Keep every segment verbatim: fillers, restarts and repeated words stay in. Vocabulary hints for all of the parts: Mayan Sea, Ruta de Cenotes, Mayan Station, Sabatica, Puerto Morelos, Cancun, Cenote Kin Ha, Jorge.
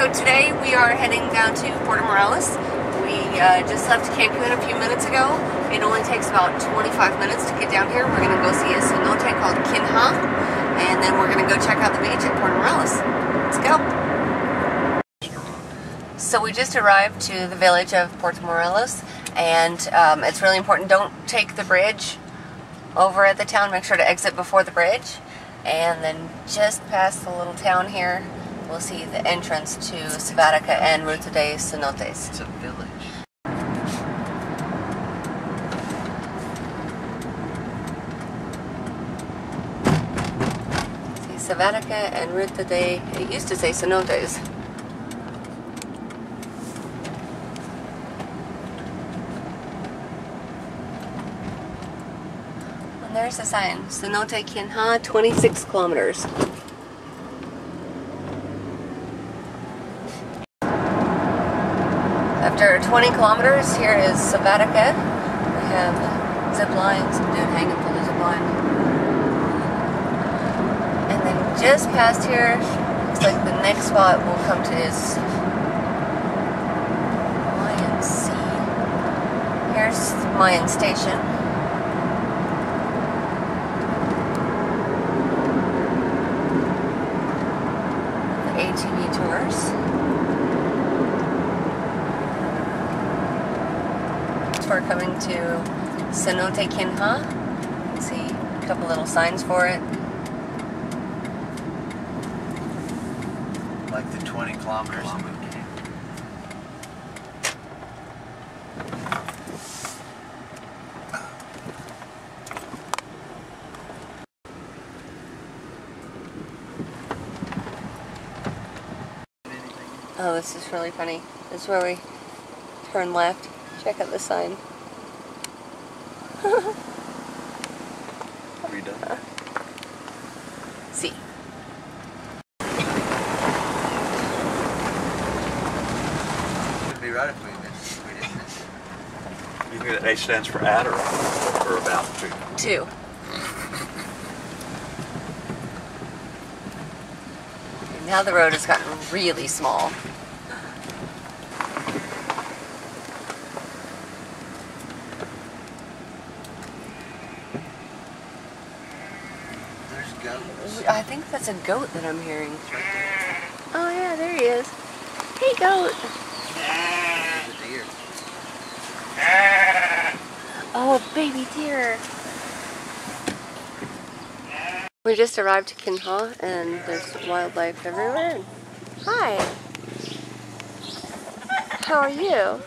So today we are heading down to Puerto Morelos. We uh, just left Cancun a few minutes ago. It only takes about twenty-five minutes to get down here. We're going to go see a cenote called Kin Ha, and then we're going to go check out the beach at Puerto Morelos. Let's go. So we just arrived to the village of Puerto Morelos, and um, it's really important, don't take the bridge over at the town. Make sure to exit before the bridge, and then just past the little town here we'll see the entrance to Sabatica and Ruta de Cenotes. It's a village. See, Sabatica and Ruta de, it used to say Cenotes. There's the sign, Cenote Kin Ha, twenty-six kilometers. After twenty kilometers, here is Sabatica. We have zip lines, some dude hanging from the zip line. And then just past here, looks like the next spot we'll come to is Mayan Sea. Here's Mayan Station. A T V tours. We're coming to Cenote Kin Ha. You can see a couple little signs for it. Like the twenty kilometers. Oh, this is really funny. This is where we turn left. Check out the sign. Are you done? See. It'd be right if we missed it. You think that A stands for at or, or about two? Two. Now the road has gotten really small. There's goats. I think that's a goat that I'm hearing. It's right there. Oh yeah, there he is. Hey goat! There's a deer. Oh, a baby deer! We just arrived to Kin Ha, and there's wildlife everywhere. Hi! How are you?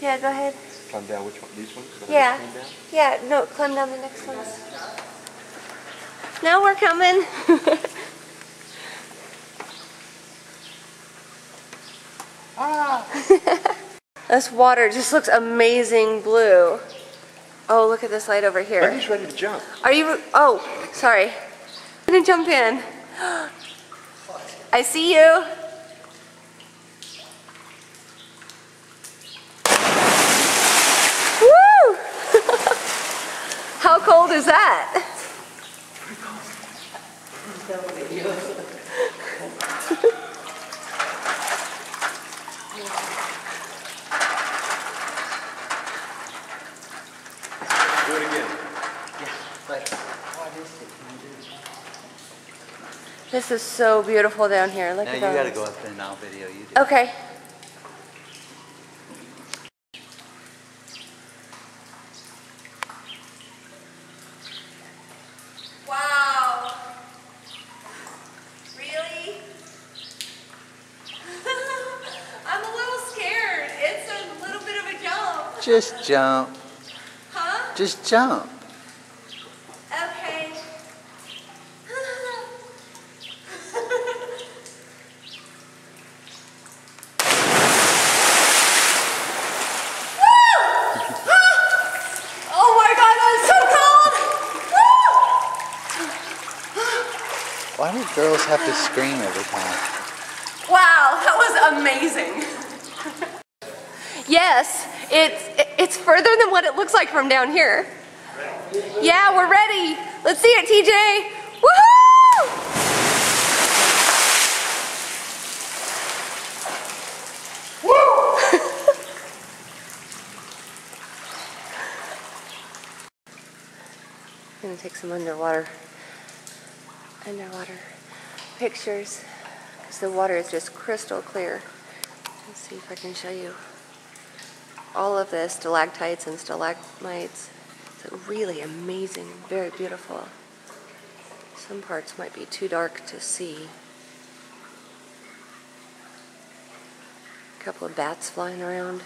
Yeah, go ahead. Climb down which one? These ones? So yeah. Down? Yeah, no, climb down the next ones. Now we're coming. Ah. This water just looks amazing blue. Oh, look at this light over here. He's ready to jump. Are you? Oh, sorry. I'm gonna jump in. I see you. How cold is that? Pretty cold. Do it again. Yeah, but what is it? Can you do? This is so beautiful down here. Look now at that. Now you got to go up there and I'll video you. Do. Okay. I'm a little Just jump. Huh? Just jump. Okay. Why do girls have to scream every time? Wow, that was amazing. Yes, it's, it's further than what it looks like from down here. Yeah, we're ready. Let's see it, T J. Woohoo! Woo! I'm gonna take some underwater. underwater pictures because the water is just crystal clear. Let's see if I can show you all of the stalactites and stalagmites. It's really amazing, very beautiful. Some parts might be too dark to see. A couple of bats flying around.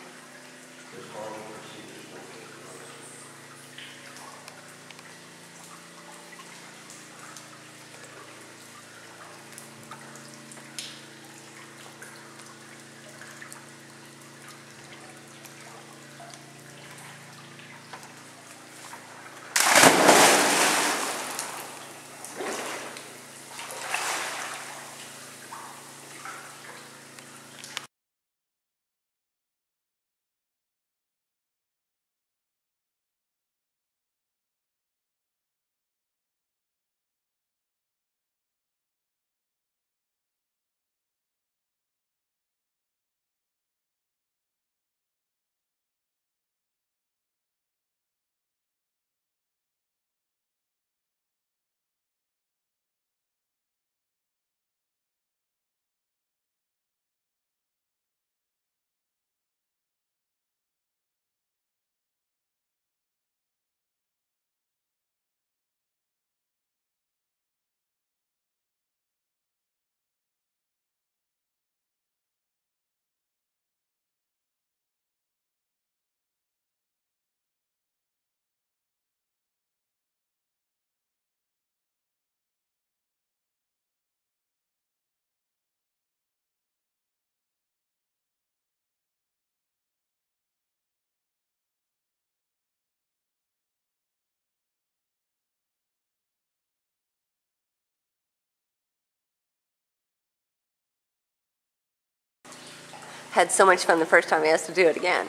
Had so much fun the first time, he has to do it again.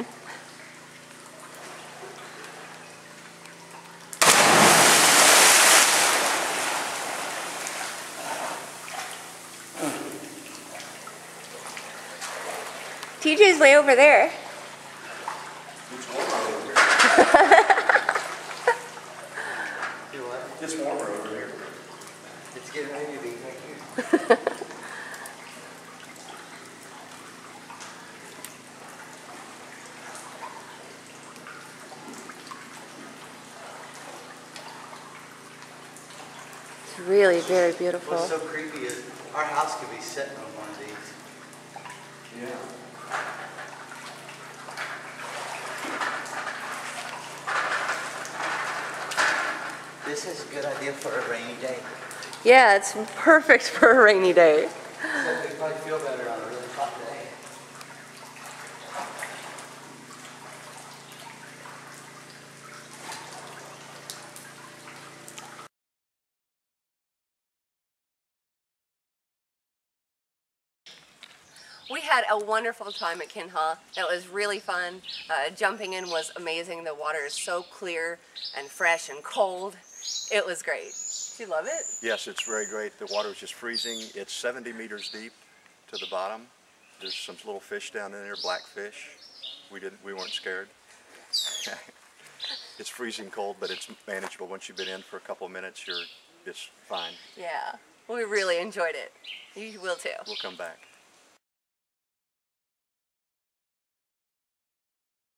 T J's way over there. It's warmer over here. It's getting ready to be back here. Really very beautiful. What's so creepy is our house could be sitting on one of these. Yeah. This is a good idea for a rainy day. Yeah, it's perfect for a rainy day. So we probably feel better on a really hot day. We had a wonderful time at Kin Ha. That was really fun. Uh, jumping in was amazing. The water is so clear and fresh and cold. It was great. Did you love it? Yes, it's very great. The water is just freezing. It's seventy meters deep to the bottom. There's some little fish down in there, black fish. We didn't. We weren't scared. It's freezing cold, but it's manageable. Once you've been in for a couple of minutes, you're it's fine. Yeah, we really enjoyed it. You will too. We'll come back.